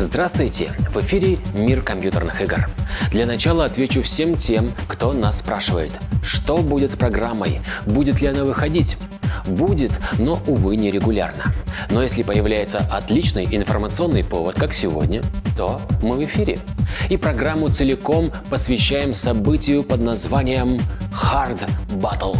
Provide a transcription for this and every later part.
Здравствуйте! В эфире «Мир компьютерных игр». Для начала отвечу всем тем, кто нас спрашивает, что будет с программой, будет ли она выходить. Будет, но, увы, нерегулярно. Но если появляется отличный информационный повод, как сегодня, то мы в эфире. И программу целиком посвящаем событию под названием «Hard Battle».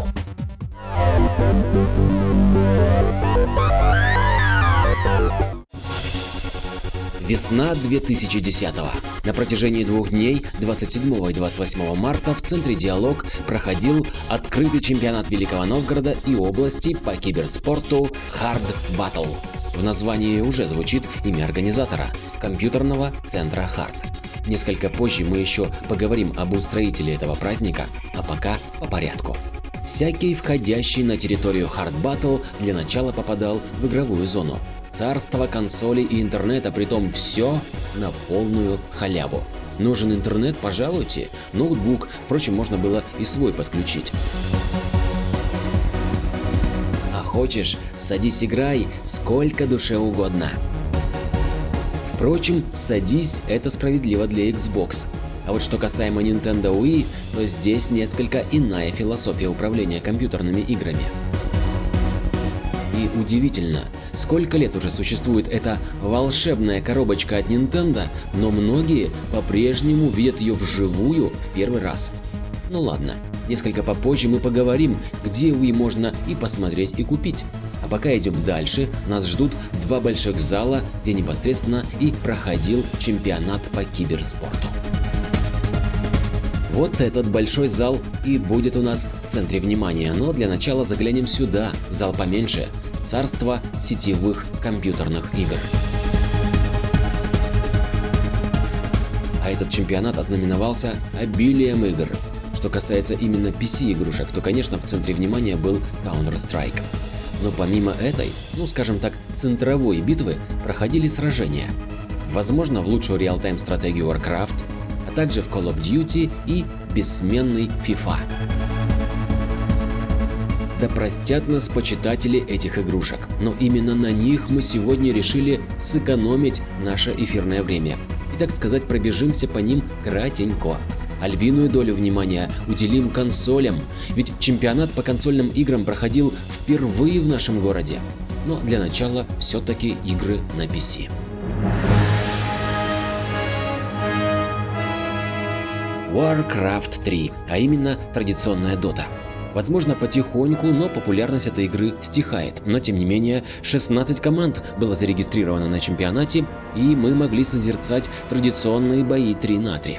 Весна 2010-го. На протяжении двух дней, 27 и 28 марта, в центре «Диалог» проходил открытый чемпионат Великого Новгорода и области по киберспорту «Hard Battle». В названии уже звучит имя организатора – компьютерного центра «Hard». Несколько позже мы еще поговорим об устроителе этого праздника, а пока по порядку. Всякий, входящий на территорию Hard Battle, для начала попадал в игровую зону. Царство консолей и интернета, притом все на полную халяву. Нужен интернет, пожалуйте, ноутбук, впрочем, можно было и свой подключить. А хочешь, садись играй сколько душе угодно. Впрочем, садись это справедливо для Xbox. А вот что касаемо Nintendo Wii, то здесь несколько иная философия управления компьютерными играми. И удивительно, сколько лет уже существует эта волшебная коробочка от Nintendo, но многие по-прежнему видят ее вживую в первый раз. Ну ладно, несколько попозже мы поговорим, где Wii можно и посмотреть, и купить. А пока идем дальше, нас ждут два больших зала, где непосредственно и проходил чемпионат по киберспорту. Вот этот большой зал и будет у нас в центре внимания, но для начала заглянем сюда, зал поменьше, царство сетевых компьютерных игр. А этот чемпионат ознаменовался обилием игр. Что касается именно PC-игрушек, то, конечно, в центре внимания был Counter-Strike. Но помимо этой, ну скажем так, центровой битвы проходили сражения. Возможно, в лучшую реал-тайм стратегию Warcraft, а также в Call of Duty и бессменный FIFA. Да простят нас почитатели этих игрушек, но именно на них мы сегодня решили сэкономить наше эфирное время. И, так сказать, пробежимся по ним кратенько. А львиную долю внимания уделим консолям, ведь чемпионат по консольным играм проходил впервые в нашем городе. Но для начала все-таки игры на PC. Warcraft 3, а именно традиционная Dota. Возможно, потихоньку, но популярность этой игры стихает, но тем не менее 16 команд было зарегистрировано на чемпионате, и мы могли созерцать традиционные бои 3 на 3.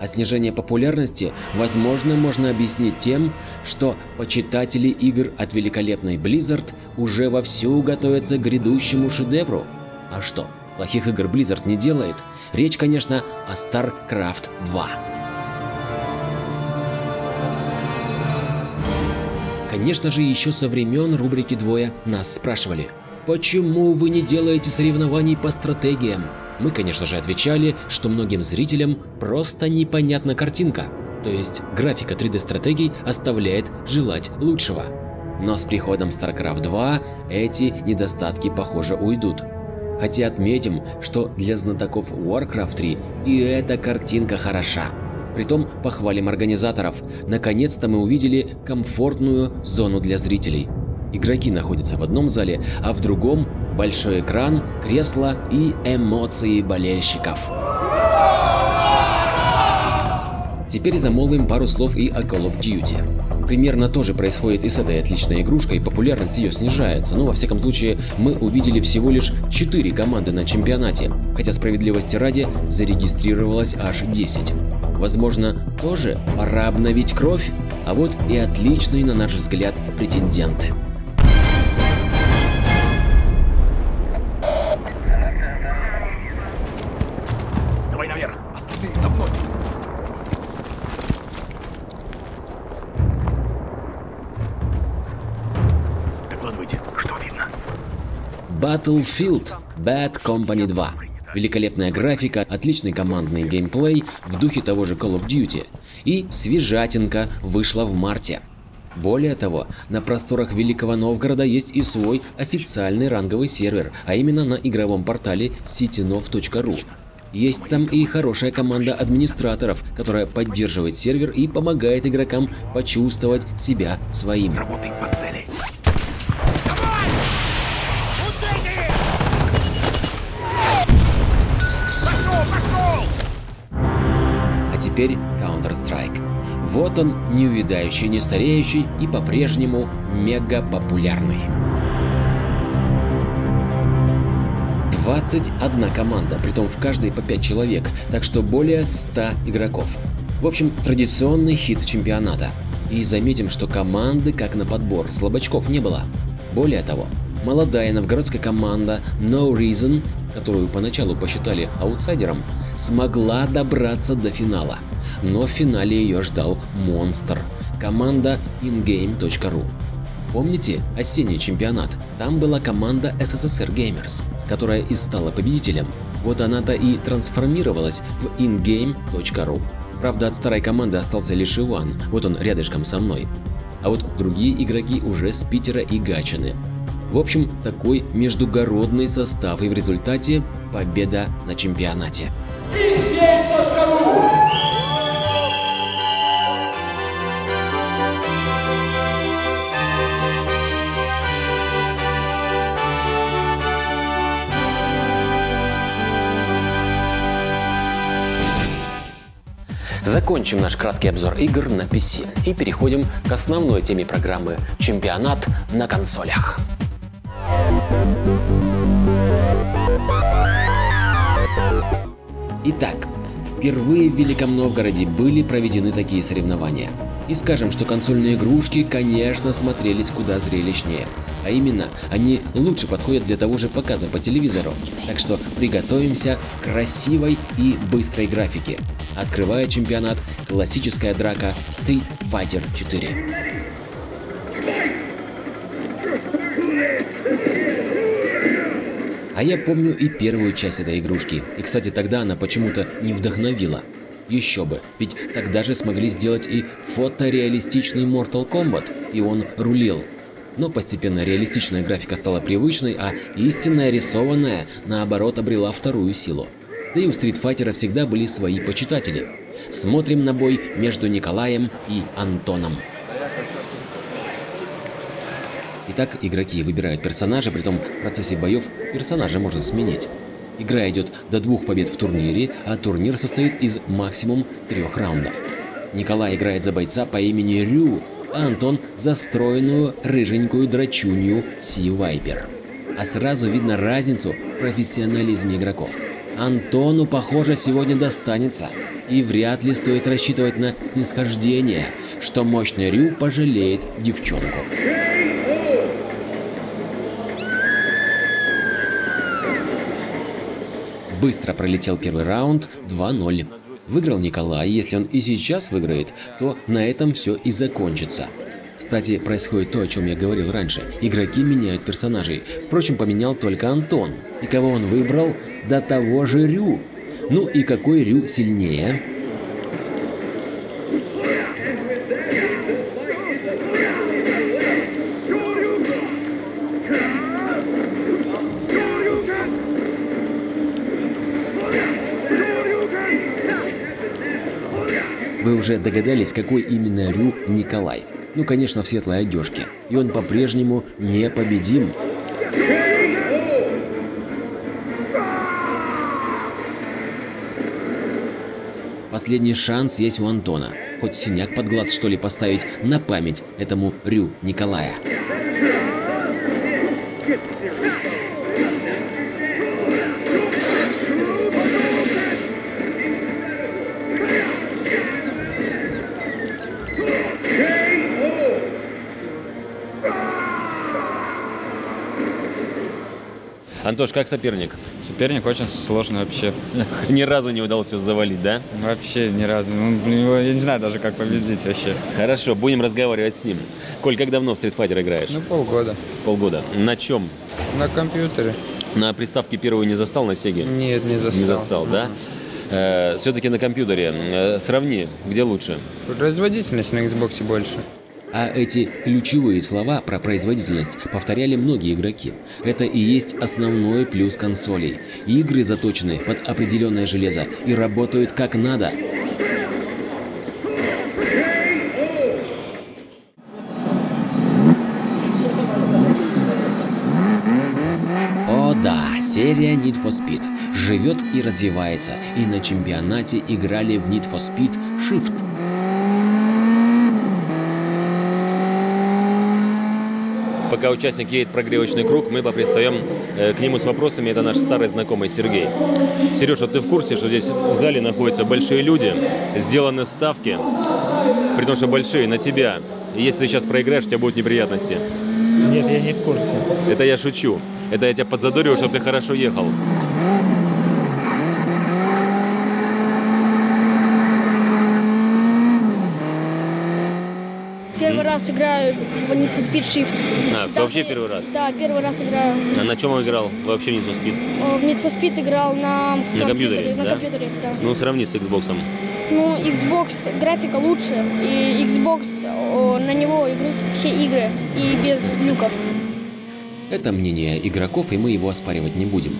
А снижение популярности, возможно, можно объяснить тем, что почитатели игр от великолепной Blizzard уже вовсю готовятся к грядущему шедевру. А что, плохих игр Blizzard не делает? Речь, конечно, о StarCraft 2. Конечно же, еще со времен рубрики «Двое» нас спрашивали, почему вы не делаете соревнований по стратегиям? Мы, конечно же, отвечали, что многим зрителям просто непонятна картинка, то есть графика 3D-стратегий оставляет желать лучшего. Но с приходом StarCraft 2 эти недостатки, похоже, уйдут. Хотя отметим, что для знатоков Warcraft 3 и эта картинка хороша. Притом похвалим организаторов, наконец-то мы увидели комфортную зону для зрителей. Игроки находятся в одном зале, а в другом – большой экран, кресло и эмоции болельщиков. Теперь замолвим пару слов и о Call of Duty. Примерно то же происходит и с этой отличной игрушкой, популярность ее снижается, но во всяком случае мы увидели всего лишь 4 команды на чемпионате, хотя справедливости ради зарегистрировалось аж 10. Возможно, тоже пора обновить кровь? А вот и отличные, на наш взгляд, претенденты. Давай наверх, остальные за мной. Докладывайте, что видно. Battlefield Bad Company 2. Великолепная графика, отличный командный геймплей в духе того же Call of Duty. И свежатинка вышла в марте. Более того, на просторах Великого Новгорода есть и свой официальный ранговый сервер, а именно на игровом портале CityNov.ru. Есть там и хорошая команда администраторов, которая поддерживает сервер и помогает игрокам почувствовать себя своими. Работай по цели. Теперь Counter-Strike. Вот он, неувидающий, не стареющий и по-прежнему мега популярный. 21 команда, притом в каждой по 5 человек, так что более 100 игроков. В общем, традиционный хит чемпионата. И заметим, что команды как на подбор, слабачков не было. Более того, молодая новгородская команда No Reason, которую поначалу посчитали аутсайдером, смогла добраться до финала. Но в финале ее ждал монстр – команда InGame.ru. Помните осенний чемпионат? Там была команда СССР Gamers, которая и стала победителем. Вот она-то и трансформировалась в InGame.ru. Правда, от старой команды остался лишь Иван, вот он рядышком со мной. А вот другие игроки уже с Питера и Гатчины. В общем, такой междугородный состав, и в результате победа на чемпионате. Закончим наш краткий обзор игр на PC и переходим к основной теме программы «Чемпионат на консолях». Итак, впервые в Великом Новгороде были проведены такие соревнования. И скажем, что консольные игрушки, конечно, смотрелись куда зрелищнее. А именно, они лучше подходят для того же показа по телевизору. Так что приготовимся к красивой и быстрой графике. Открывая чемпионат, классическая драка Street Fighter 4. А я помню и первую часть этой игрушки, и, кстати, тогда она почему-то не вдохновила. Еще бы, ведь тогда же смогли сделать и фотореалистичный Mortal Kombat, и он рулил. Но постепенно реалистичная графика стала привычной, а истинная рисованная, наоборот, обрела вторую силу. Да и у стритфайтера всегда были свои почитатели. Смотрим на бой между Николаем и Антоном. Итак, игроки выбирают персонажа, притом в процессе боев персонажа можно сменить. Игра идет до 2 побед в турнире, а турнир состоит из максимум 3 раундов. Николай играет за бойца по имени Рю, а Антон за стройную рыженькую драчунью Си Вайпер. А сразу видно разницу в профессионализме игроков. Антону, похоже, сегодня достанется, и вряд ли стоит рассчитывать на снисхождение, что мощный Рю пожалеет девчонку. Быстро пролетел первый раунд, 2-0. Выиграл Николай, если он и сейчас выиграет, то на этом все и закончится. Кстати, происходит то, о чем я говорил раньше. Игроки меняют персонажей. Впрочем, поменял только Антон. И кого он выбрал? Да того же Рю. Ну и какой Рю сильнее? Вы уже догадались, какой именно Рю Николай. Ну, конечно, в светлой одежке. И он по-прежнему непобедим. Последний шанс есть у Антона. Хоть синяк под глаз, что ли, поставить на память этому Рю Николая. Yeah! Антош, как соперник? Соперник очень сложный вообще. Ни разу не удалось его завалить, да? Вообще ни разу. Ну, я не знаю даже, как победить вообще. Хорошо, будем разговаривать с ним. Коль, как давно в Street Fighter играешь? Ну, полгода. Полгода. На чем? На компьютере. На приставке первую не застал, на Sega? Нет, не застал. Не застал, да? Все-таки на компьютере. Сравни, где лучше? Производительность на Xbox больше. А эти ключевые слова про производительность повторяли многие игроки. Это и есть основной плюс консолей. Игры заточены под определенное железо и работают как надо. О да, серия Need for Speed живет и развивается, и на чемпионате играли в Need for Speed Shift. Пока участник едет в прогревочный круг, мы попристаем к нему с вопросами. Это наш старый знакомый Сергей. Сереж, вот ты в курсе, что здесь в зале находятся большие люди, сделаны ставки, при том, что большие, на тебя. И если ты сейчас проиграешь, у тебя будут неприятности. Нет, я не в курсе. Это я шучу. Это я тебя подзадориваю, чтобы ты хорошо ехал. Раз играю в Need for Speed Shift. А, даже, вообще первый раз? Да, первый раз играю. А на чем играл вообще Need for Speed? В Need for Speed играл на компьютере, да? На компьютере, да. Ну, сравни с Xbox. Ну, Xbox графика лучше, и Xbox, на него играют все игры, и без глюков. Это мнение игроков, и мы его оспаривать не будем.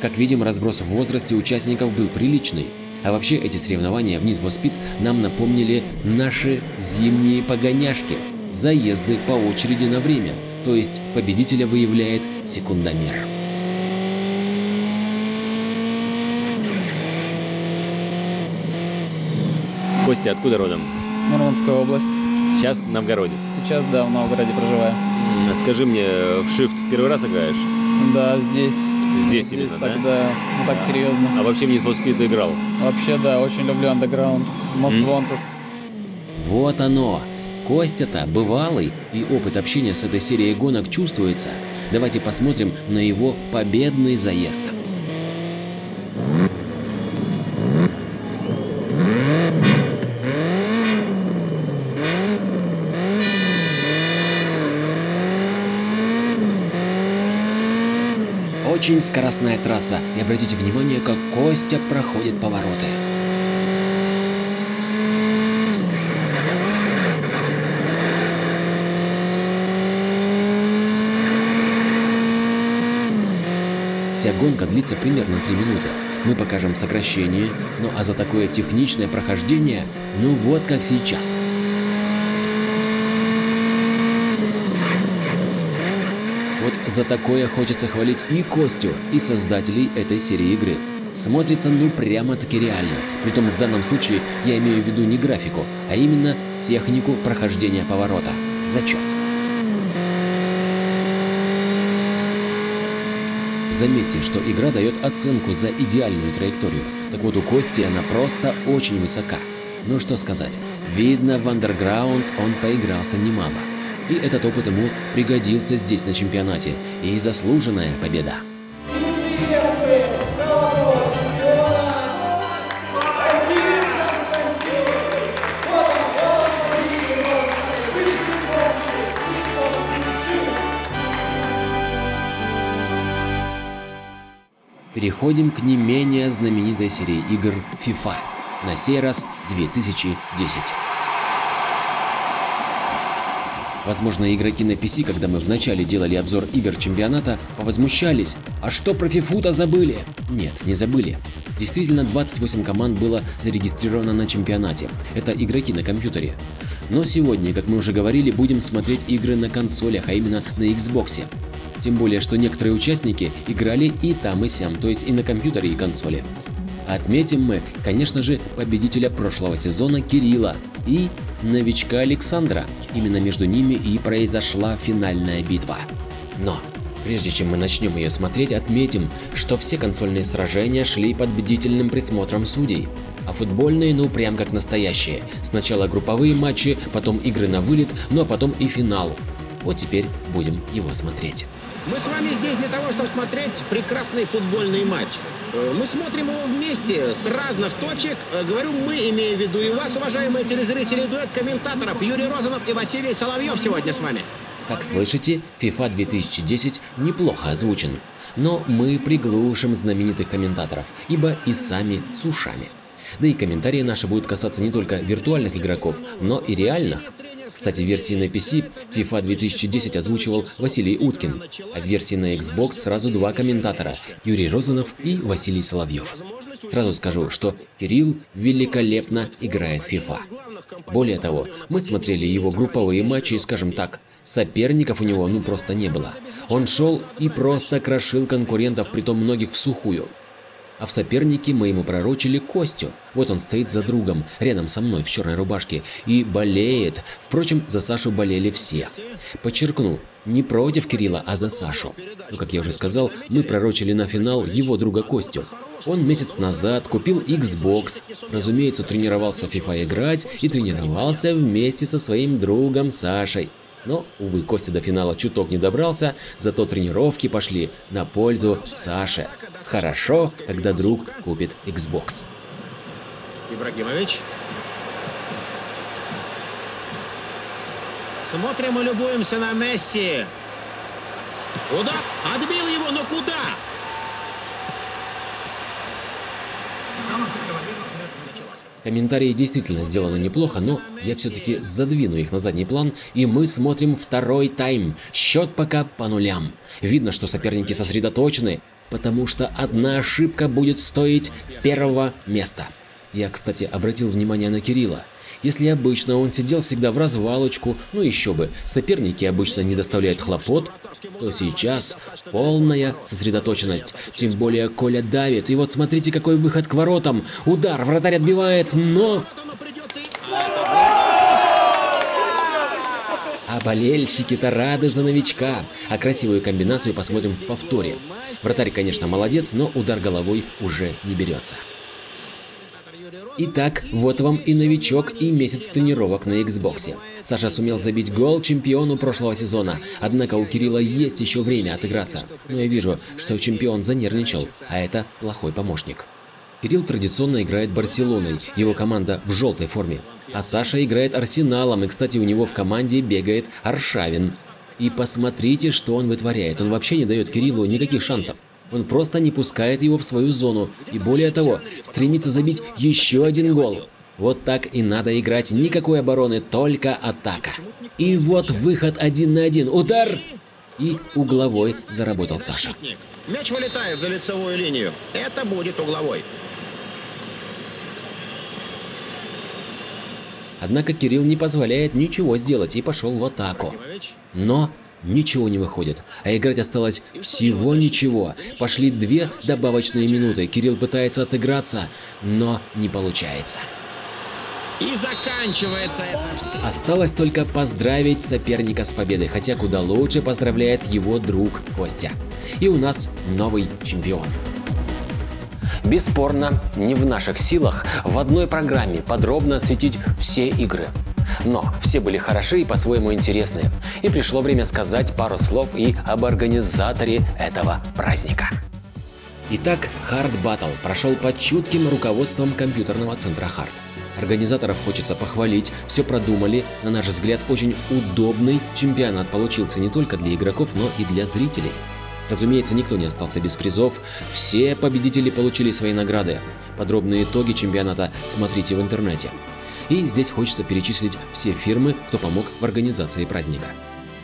Как видим, разброс в возрасте участников был приличный. А вообще эти соревнования в Need for Speed нам напомнили наши зимние погоняшки. Заезды по очереди на время, то есть победителя выявляет секундомер. Костя, откуда родом? Мурманская область. Сейчас новгородец? Сейчас, да, в Новгороде проживаю. Скажи мне, в Shift в первый раз играешь? Да, здесь. Здесь именно, да? Тогда, ну так серьезно. А вообще в Need for Speed играл? Вообще, да, очень люблю Underground, Most Wanted. Вот оно. Костя-то бывалый, и опыт общения с этой серией гонок чувствуется. Давайте посмотрим на его победный заезд. Очень скоростная трасса, и обратите внимание, как Костя проходит повороты. Вся гонка длится примерно 3 минуты. Мы покажем сокращение, ну а за такое техничное прохождение, ну вот как сейчас. Вот за такое хочется хвалить и Костю, и создателей этой серии игры. Смотрится ну прямо-таки реально. Притом в данном случае я имею в виду не графику, а именно технику прохождения поворота. Зачет. Заметьте, что игра дает оценку за идеальную траекторию. Так вот у Кости она просто очень высока. Ну что сказать, видно, в Underground он поигрался немало. И этот опыт ему пригодился здесь на чемпионате. И заслуженная победа. Переходим к не менее знаменитой серии игр FIFA. На сей раз 2010. Возможно, игроки на PC, когда мы вначале делали обзор игр чемпионата, повозмущались. А что про фифу-то забыли? Нет, не забыли. Действительно, 28 команд было зарегистрировано на чемпионате. Это игроки на компьютере. Но сегодня, как мы уже говорили, будем смотреть игры на консолях, а именно на Xbox. Тем более, что некоторые участники играли и там, и сям, то есть и на компьютере, и консоли. Отметим мы, конечно же, победителя прошлого сезона Кирилла и новичка Александра. Именно между ними и произошла финальная битва. Но прежде чем мы начнем ее смотреть, отметим, что все консольные сражения шли под бдительным присмотром судей. А футбольные, ну прям как настоящие. Сначала групповые матчи, потом игры на вылет, ну а потом и финал. Вот теперь будем его смотреть. Мы с вами здесь для того, чтобы смотреть прекрасный футбольный матч. Мы смотрим его вместе, с разных точек. Говорю мы, имея в виду и вас, уважаемые телезрители, дуэт комментаторов Юрий Розанов и Василий Соловьев сегодня с вами. Как слышите, FIFA 2010 неплохо озвучен. Но мы приглушим знаменитых комментаторов, ибо и сами с ушами. Да и комментарии наши будут касаться не только виртуальных игроков, но и реальных. Кстати, в версии на PC FIFA 2010 озвучивал Василий Уткин, а в версии на Xbox сразу два комментатора – Юрий Розанов и Василий Соловьев. Сразу скажу, что Кирилл великолепно играет в FIFA. Более того, мы смотрели его групповые матчи и, скажем так, соперников у него ну просто не было. Он шел и просто крошил конкурентов, притом многих в сухую. А в сопернике мы ему пророчили Костю. Вот он стоит за другом, рядом со мной в черной рубашке, и болеет. Впрочем, за Сашу болели все. Подчеркну, не против Кирилла, а за Сашу. Но, как я уже сказал, мы пророчили на финал его друга Костю. Он месяц назад купил Xbox. Разумеется, тренировался в FIFA играть и тренировался вместе со своим другом Сашей. Но, увы, Костя до финала чуток не добрался, зато тренировки пошли на пользу Саше. Хорошо, когда друг купит Xbox. Ибрагимович. Смотрим и любуемся на Месси. Удар. Отбил его, но куда? Комментарии действительно сделаны неплохо, но я все-таки задвину их на задний план, и мы смотрим второй тайм. Счет пока по нулям. Видно, что соперники сосредоточены, потому что одна ошибка будет стоить первого места. Я, кстати, обратил внимание на Кирилла. Если обычно он сидел всегда в развалочку, ну еще бы, соперники обычно не доставляют хлопот, то сейчас полная сосредоточенность. Тем более Коля давит, и вот смотрите, какой выход к воротам. Удар, вратарь отбивает, но... А болельщики-то рады за новичка. А красивую комбинацию посмотрим в повторе. Вратарь, конечно, молодец, но удар головой уже не берется. Итак, вот вам и новичок, и месяц тренировок на Xbox. Саша сумел забить гол чемпиону прошлого сезона, однако у Кирилла есть еще время отыграться. Но я вижу, что чемпион занервничал, а это плохой помощник. Кирилл традиционно играет Барселоной, его команда в желтой форме. А Саша играет Арсеналом, и, кстати, у него в команде бегает Аршавин. И посмотрите, что он вытворяет, он вообще не дает Кириллу никаких шансов. Он просто не пускает его в свою зону, и более того, стремится забить еще один гол. Вот так и надо играть, никакой обороны, только атака. И вот выход один на один, удар! И угловой заработал Саша. Мяч вылетает за лицевую линию, это будет угловой. Однако Кирилл не позволяет ничего сделать и пошел в атаку. Но... ничего не выходит, а играть осталось всего ничего. Пошли две добавочные минуты, Кирилл пытается отыграться, но не получается. И заканчивается это. Осталось только поздравить соперника с победой, хотя куда лучше поздравляет его друг Костя. И у нас новый чемпион. Бесспорно, не в наших силах в одной программе подробно осветить все игры. Но все были хороши и по-своему интересны. И пришло время сказать пару слов и об организаторе этого праздника. Итак, Hard Battle прошел под чутким руководством компьютерного центра Hard. Организаторов хочется похвалить, все продумали. На наш взгляд, очень удобный чемпионат получился не только для игроков, но и для зрителей. Разумеется, никто не остался без призов, все победители получили свои награды. Подробные итоги чемпионата смотрите в интернете. И здесь хочется перечислить все фирмы, кто помог в организации праздника.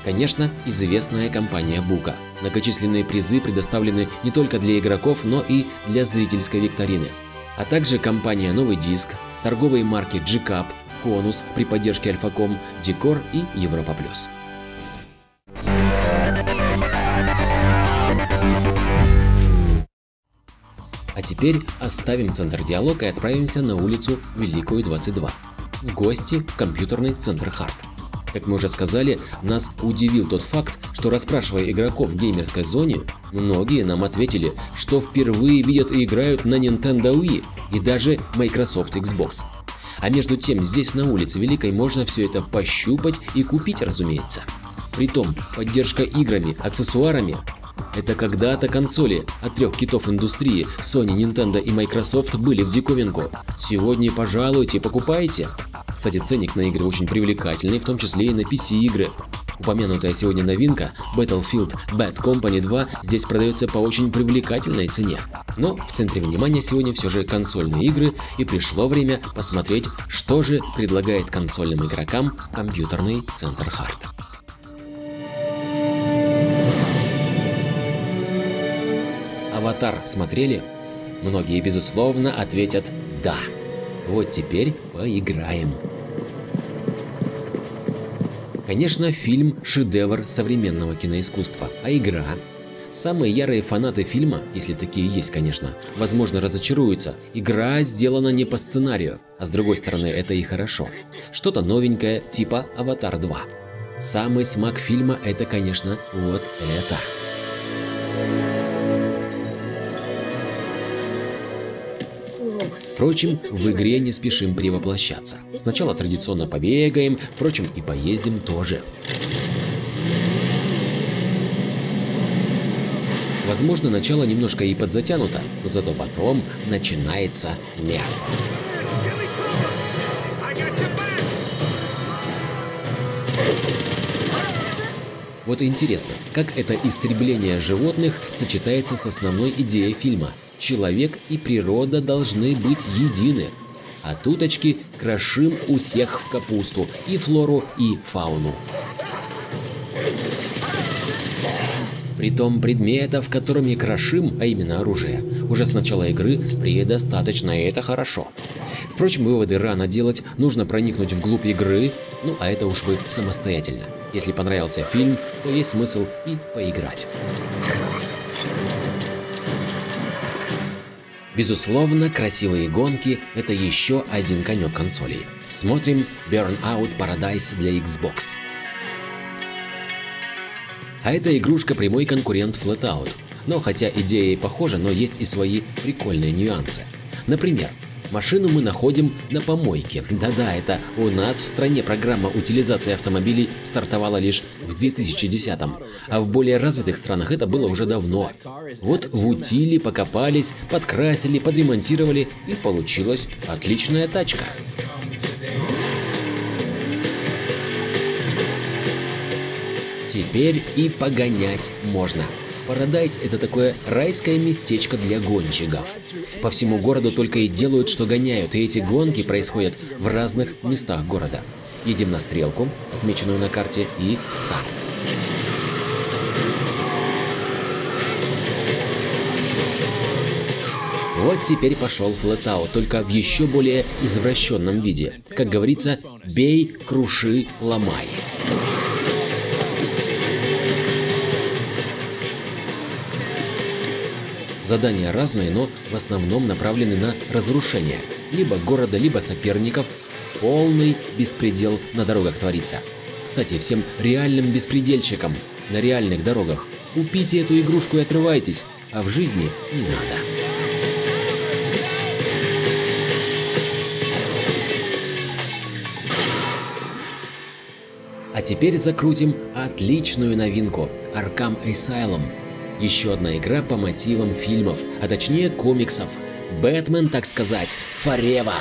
Конечно, известная компания Бука. Многочисленные призы предоставлены не только для игроков, но и для зрительской викторины. А также компания Новый Диск, торговые марки G-Cup, Конус при поддержке Альфаком, Декор и Европа Плюс. А теперь оставим центр диалога и отправимся на улицу Великую 22. В гости в компьютерный центр Hard. Как мы уже сказали, нас удивил тот факт, что расспрашивая игроков в геймерской зоне, многие нам ответили, что впервые видят и играют на Nintendo Wii и даже Microsoft Xbox. А между тем, здесь на улице Великой можно все это пощупать и купить, разумеется. Притом, поддержка играми, аксессуарами — это когда-то консоли от трех китов индустрии — Sony, Nintendo и Microsoft — были в диковинку. Сегодня пожалуйте, покупайте. Кстати, ценник на игры очень привлекательный, в том числе и на PC-игры. Упомянутая сегодня новинка Battlefield Bad Company 2 здесь продается по очень привлекательной цене. Но в центре внимания сегодня все же консольные игры, и пришло время посмотреть, что же предлагает консольным игрокам компьютерный центр Hard. «Аватар» смотрели? Многие, безусловно, ответят «да». Вот теперь поиграем. Конечно, фильм – шедевр современного киноискусства, а игра? Самые ярые фанаты фильма, если такие есть, конечно, возможно, разочаруются. Игра сделана не по сценарию, а с другой стороны, это и хорошо. Что-то новенькое, типа «Аватар 2». Самый смак фильма – это, конечно, вот это. Впрочем, в игре не спешим перевоплощаться. Сначала традиционно побегаем, впрочем, и поездим тоже. Возможно, начало немножко и подзатянуто, но зато потом начинается мясо. Вот интересно, как это истребление животных сочетается с основной идеей фильма? Человек и природа должны быть едины. А туточки крошим у всех в капусту, и флору, и фауну. Притом предметов, которыми крошим, а именно оружие, уже с начала игры предостаточно, и это хорошо. Впрочем, выводы рано делать, нужно проникнуть вглубь игры, ну а это уж вы самостоятельно. Если понравился фильм, то есть смысл и поиграть. Безусловно, красивые гонки — это еще один конек консолей. Смотрим Burnout Paradise для Xbox. А эта игрушка — прямой конкурент FlatOut. Но хотя идея и похожа, но есть и свои прикольные нюансы. Например, машину мы находим на помойке. Да-да, это у нас в стране программа утилизации автомобилей стартовала лишь в 2010-м, а в более развитых странах это было уже давно. Вот в утиле покопались, подкрасили, подремонтировали, и получилась отличная тачка. Теперь и погонять можно. Парадайз — это такое райское местечко для гонщиков. По всему городу только и делают, что гоняют, и эти гонки происходят в разных местах города. Едем на стрелку, отмеченную на карте, и старт. Вот теперь пошел FlatOut, только в еще более извращенном виде. Как говорится, бей, круши, ломай. Задания разные, но в основном направлены на разрушение либо города, либо соперников. Полный беспредел на дорогах творится. Кстати, всем реальным беспредельщикам на реальных дорогах: купите эту игрушку и отрывайтесь, а в жизни не надо. А теперь закрутим отличную новинку Arkham Asylum. Еще одна игра по мотивам фильмов, а точнее комиксов. Бэтмен, так сказать, forever.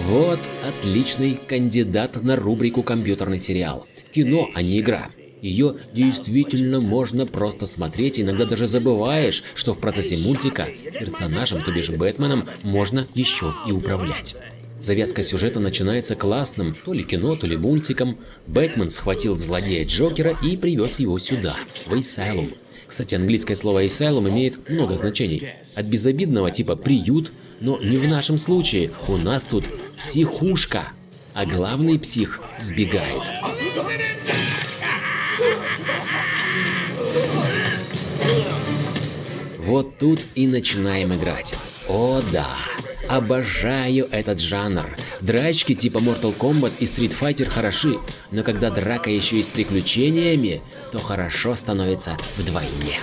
Вот отличный кандидат на рубрику «Компьютерный сериал». Кино, а не игра. Ее действительно можно просто смотреть, иногда даже забываешь, что в процессе мультика персонажем, то бишь Бэтменом, можно еще и управлять. Завязка сюжета начинается классным, то ли кино, то ли мультиком. Бэтмен схватил злодея Джокера и привез его сюда, в Asylum. Кстати, английское слово Asylum имеет много значений. От безобидного типа «приют», но не в нашем случае, у нас тут психушка. А главный псих сбегает. Вот тут и начинаем играть. О да! Обожаю этот жанр. Драчки типа Mortal Kombat и Street Fighter хороши, но когда драка еще и с приключениями, то хорошо становится вдвойне.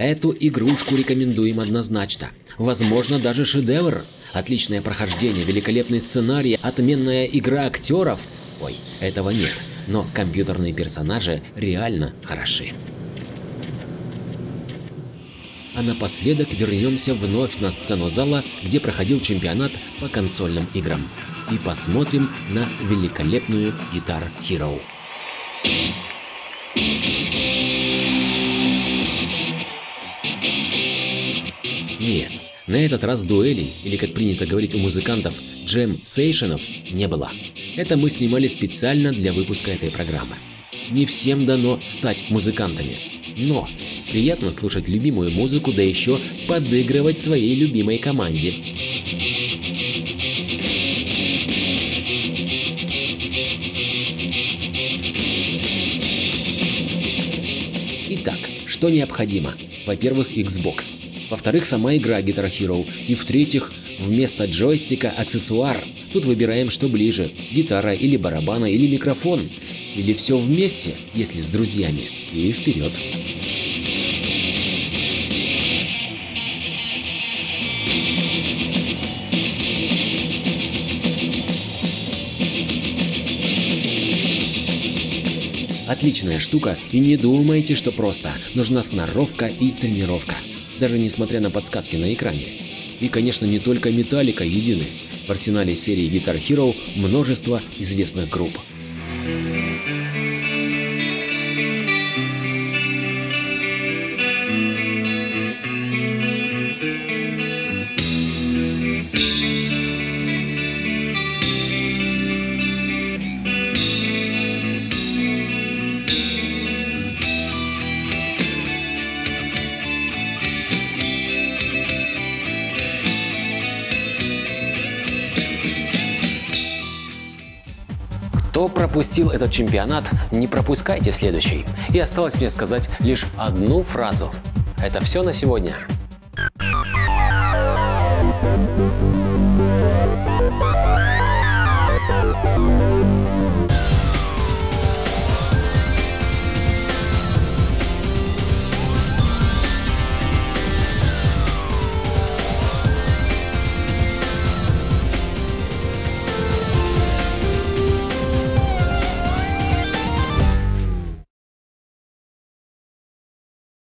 Эту игрушку рекомендуем однозначно. Возможно, даже шедевр. Отличное прохождение, великолепный сценарий, отменная игра актеров. Ой, этого нет. Но компьютерные персонажи реально хороши. А напоследок вернемся вновь на сцену зала, где проходил чемпионат по консольным играм. И посмотрим на великолепную Guitar Hero. Нет, на этот раз дуэлей, или, как принято говорить у музыкантов, джем-сейшенов не было. Это мы снимали специально для выпуска этой программы. Не всем дано стать музыкантами. Но приятно слушать любимую музыку, да еще подыгрывать своей любимой команде. Итак, что необходимо? Во-первых, Xbox. Во-вторых, сама игра Guitar Hero. И в-третьих, вместо джойстика аксессуар. Тут выбираем, что ближе – гитара или барабана или микрофон. Или все вместе, если с друзьями. И вперед. Отличная штука, и не думайте, что просто. Нужна сноровка и тренировка. Даже несмотря на подсказки на экране. И, конечно, не только металлика едины. В арсенале серии Guitar Hero множество известных групп. Кто пропустил этот чемпионат, не пропускайте следующий. И осталось мне сказать лишь одну фразу. Это все на сегодня.